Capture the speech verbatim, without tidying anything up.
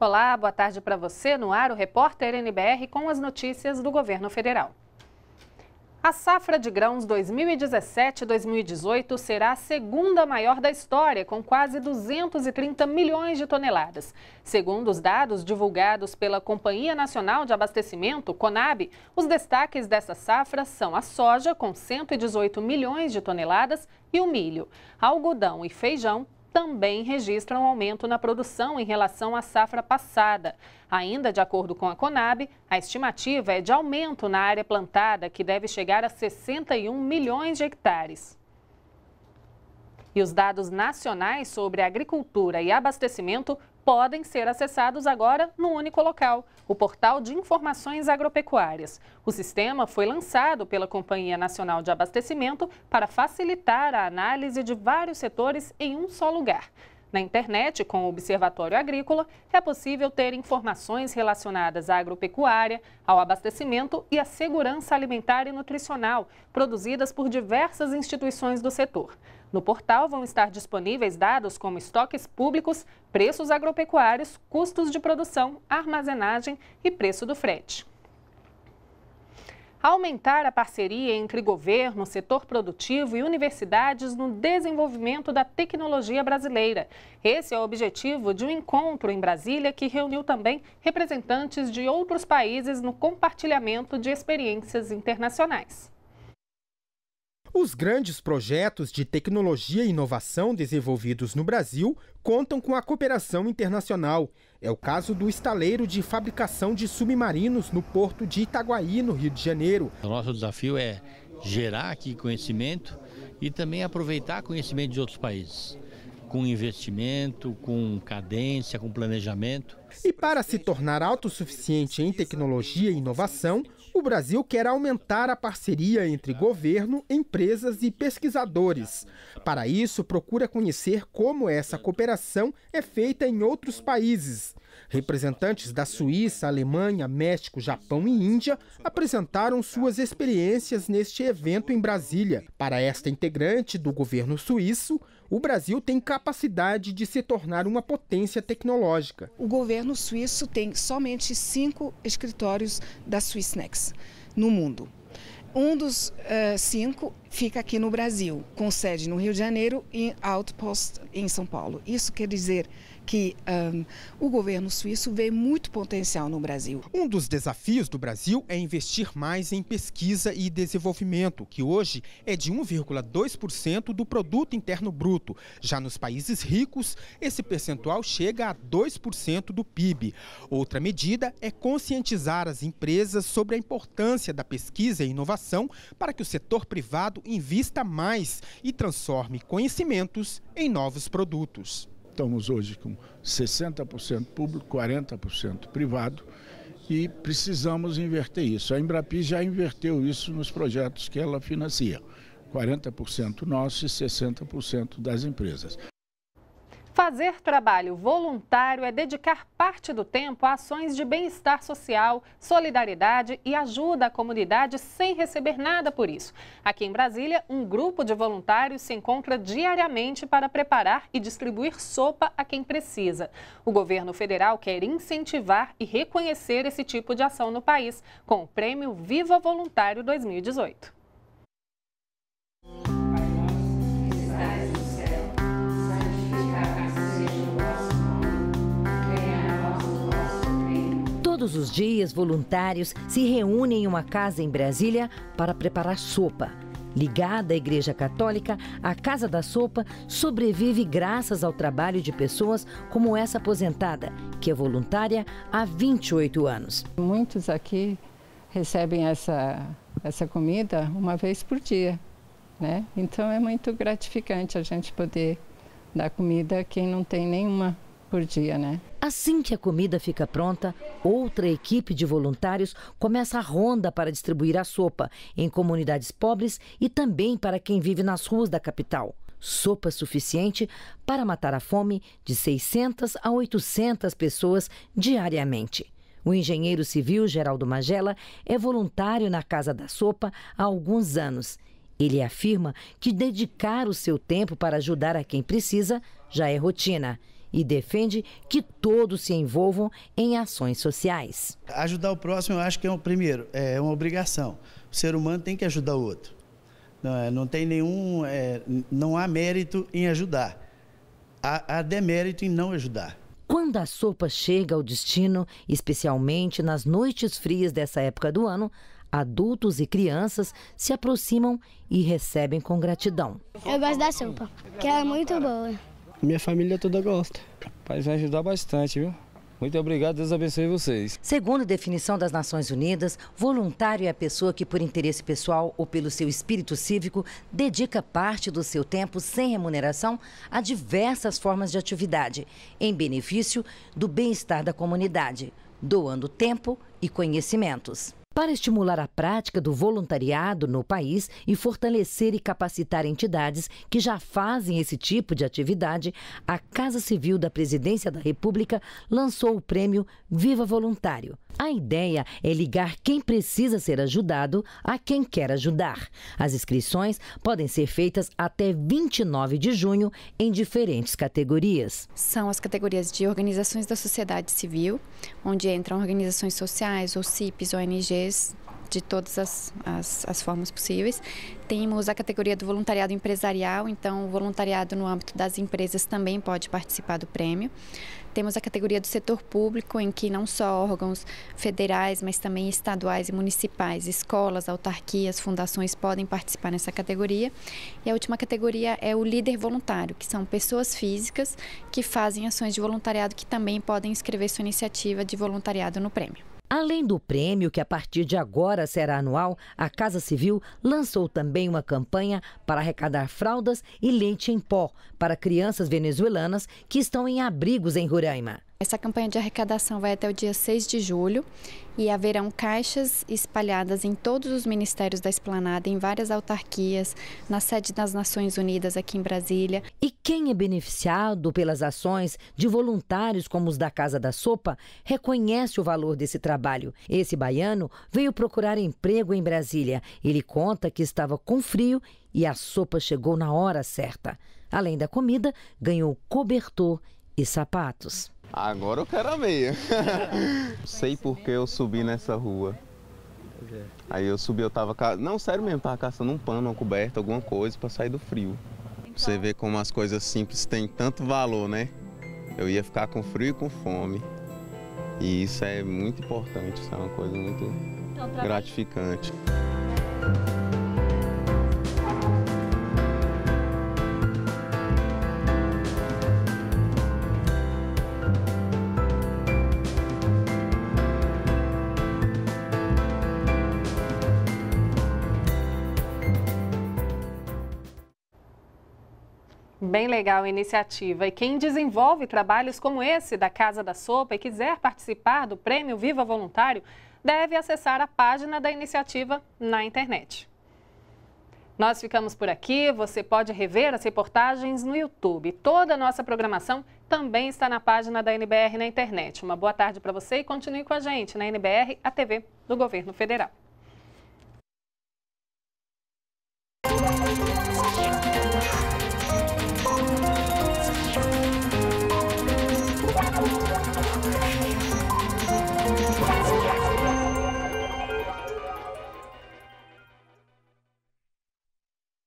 Olá, boa tarde para você. No ar, o Repórter N B R com as notícias do governo federal. A safra de grãos dois mil e dezessete dois mil e dezoito será a segunda maior da história, com quase duzentos e trinta milhões de toneladas. Segundo os dados divulgados pela Companhia Nacional de Abastecimento, Conab, os destaques dessa safra são a soja, com cento e dezoito milhões de toneladas, e o milho. Algodão e feijão também registram um aumento na produção em relação à safra passada. Ainda de acordo com a Conab, a estimativa é de aumento na área plantada, que deve chegar a sessenta e um milhões de hectares. E os dados nacionais sobre agricultura e abastecimento podem ser acessados agora num único local, o Portal de Informações Agropecuárias. O sistema foi lançado pela Companhia Nacional de Abastecimento para facilitar a análise de vários setores em um só lugar. Na internet, com o Observatório Agrícola, é possível ter informações relacionadas à agropecuária, ao abastecimento e à segurança alimentar e nutricional, produzidas por diversas instituições do setor. No portal vão estar disponíveis dados como estoques públicos, preços agropecuários, custos de produção, armazenagem e preço do frete. Aumentar a parceria entre governo, setor produtivo e universidades no desenvolvimento da tecnologia brasileira. Esse é o objetivo de um encontro em Brasília que reuniu também representantes de outros países no compartilhamento de experiências internacionais. Os grandes projetos de tecnologia e inovação desenvolvidos no Brasil contam com a cooperação internacional. É o caso do estaleiro de fabricação de submarinos no porto de Itaguaí, no Rio de Janeiro. O nosso desafio é gerar aqui conhecimento e também aproveitar conhecimento de outros países, com investimento, com cadência, com planejamento. E para se tornar autossuficiente em tecnologia e inovação, o Brasil quer aumentar a parceria entre governo, empresas e pesquisadores. Para isso, procura conhecer como essa cooperação é feita em outros países. Representantes da Suíça, Alemanha, México, Japão e Índia apresentaram suas experiências neste evento em Brasília. Para esta integrante do governo suíço, o Brasil tem capacidade de se tornar uma potência tecnológica. O governo suíço tem somente cinco escritórios da Swissnex no mundo. Um dos uh, cinco fica aqui no Brasil, com sede no Rio de Janeiro e outpost em São Paulo. Isso quer dizer que um, o governo suíço vê muito potencial no Brasil. Um dos desafios do Brasil é investir mais em pesquisa e desenvolvimento, que hoje é de um vírgula dois por cento do produto interno bruto. Já nos países ricos, esse percentual chega a dois por cento do P I B. Outra medida é conscientizar as empresas sobre a importância da pesquisa e inovação para que o setor privado invista mais e transforme conhecimentos em novos produtos. Estamos hoje com sessenta por cento público, quarenta por cento privado e precisamos inverter isso. A Embrapa já inverteu isso nos projetos que ela financia, quarenta por cento nosso e sessenta por cento das empresas. Fazer trabalho voluntário é dedicar parte do tempo a ações de bem-estar social, solidariedade e ajuda à comunidade sem receber nada por isso. Aqui em Brasília, um grupo de voluntários se encontra diariamente para preparar e distribuir sopa a quem precisa. O governo federal quer incentivar e reconhecer esse tipo de ação no país com o Prêmio Viva Voluntário dois mil e dezoito. Todos os dias, voluntários se reúnem em uma casa em Brasília para preparar sopa. Ligada à Igreja Católica, a Casa da Sopa sobrevive graças ao trabalho de pessoas como essa aposentada, que é voluntária há vinte e oito anos. Muitos aqui recebem essa, essa comida uma vez por dia, né? Então é muito gratificante a gente poder dar comida a quem não tem nenhuma por dia, né? Assim que a comida fica pronta, outra equipe de voluntários começa a ronda para distribuir a sopa em comunidades pobres e também para quem vive nas ruas da capital. Sopa suficiente para matar a fome de seiscentas a oitocentas pessoas diariamente. O engenheiro civil Geraldo Magela é voluntário na Casa da Sopa há alguns anos. Ele afirma que dedicar o seu tempo para ajudar a quem precisa já é rotina e defende que todos se envolvam em ações sociais. Ajudar o próximo, eu acho que é o primeiro, é uma obrigação. O ser humano tem que ajudar o outro. Não, não tem nenhum, é, não há mérito em ajudar. Há, há demérito em não ajudar. Quando a sopa chega ao destino, especialmente nas noites frias dessa época do ano, adultos e crianças se aproximam e recebem com gratidão. Eu gosto da sopa, que ela é muito boa. Minha família toda gosta. Vai ajudar bastante, viu? Muito obrigado, Deus abençoe vocês. Segundo a definição das Nações Unidas, voluntário é a pessoa que, por interesse pessoal ou pelo seu espírito cívico, dedica parte do seu tempo sem remuneração a diversas formas de atividade, em benefício do bem-estar da comunidade, doando tempo e conhecimentos. Para estimular a prática do voluntariado no país e fortalecer e capacitar entidades que já fazem esse tipo de atividade, a Casa Civil da Presidência da República lançou o Prêmio Viva Voluntário. A ideia é ligar quem precisa ser ajudado a quem quer ajudar. As inscrições podem ser feitas até vinte e nove de junho em diferentes categorias. São as categorias de organizações da sociedade civil, onde entram organizações sociais, O C I Ps, O N Gs, de todas as, as, as formas possíveis. Temos a categoria do voluntariado empresarial, então o voluntariado no âmbito das empresas também pode participar do prêmio. Temos a categoria do setor público, em que não só órgãos federais, mas também estaduais e municipais, escolas, autarquias, fundações podem participar nessa categoria. E a última categoria é o líder voluntário, que são pessoas físicas que fazem ações de voluntariado que também podem inscrever sua iniciativa de voluntariado no prêmio. Além do prêmio, que a partir de agora será anual, a Casa Civil lançou também uma campanha para arrecadar fraldas e leite em pó para crianças venezuelanas que estão em abrigos em Roraima. Essa campanha de arrecadação vai até o dia seis de julho e haverão caixas espalhadas em todos os ministérios da Esplanada, em várias autarquias, na sede das Nações Unidas aqui em Brasília. E quem é beneficiado pelas ações de voluntários como os da Casa da Sopa reconhece o valor desse trabalho. Esse baiano veio procurar emprego em Brasília. Ele conta que estava com frio e a sopa chegou na hora certa. Além da comida, ganhou cobertor e sapatos. Agora eu quero a meia. Sei porque eu subi nessa rua. Aí eu subi, eu tava... Ca... Não, sério mesmo, tava caçando um pano, uma coberta, alguma coisa pra sair do frio. Você vê como as coisas simples têm tanto valor, né? Eu ia ficar com frio e com fome. E isso é muito importante, isso é uma coisa muito gratificante. Bem legal a iniciativa, e quem desenvolve trabalhos como esse da Casa da Sopa e quiser participar do Prêmio Viva Voluntário, deve acessar a página da iniciativa na internet. Nós ficamos por aqui, você pode rever as reportagens no YouTube. Toda a nossa programação também está na página da N B R na internet. Uma boa tarde para você e continue com a gente na N B R, a T V do Governo Federal.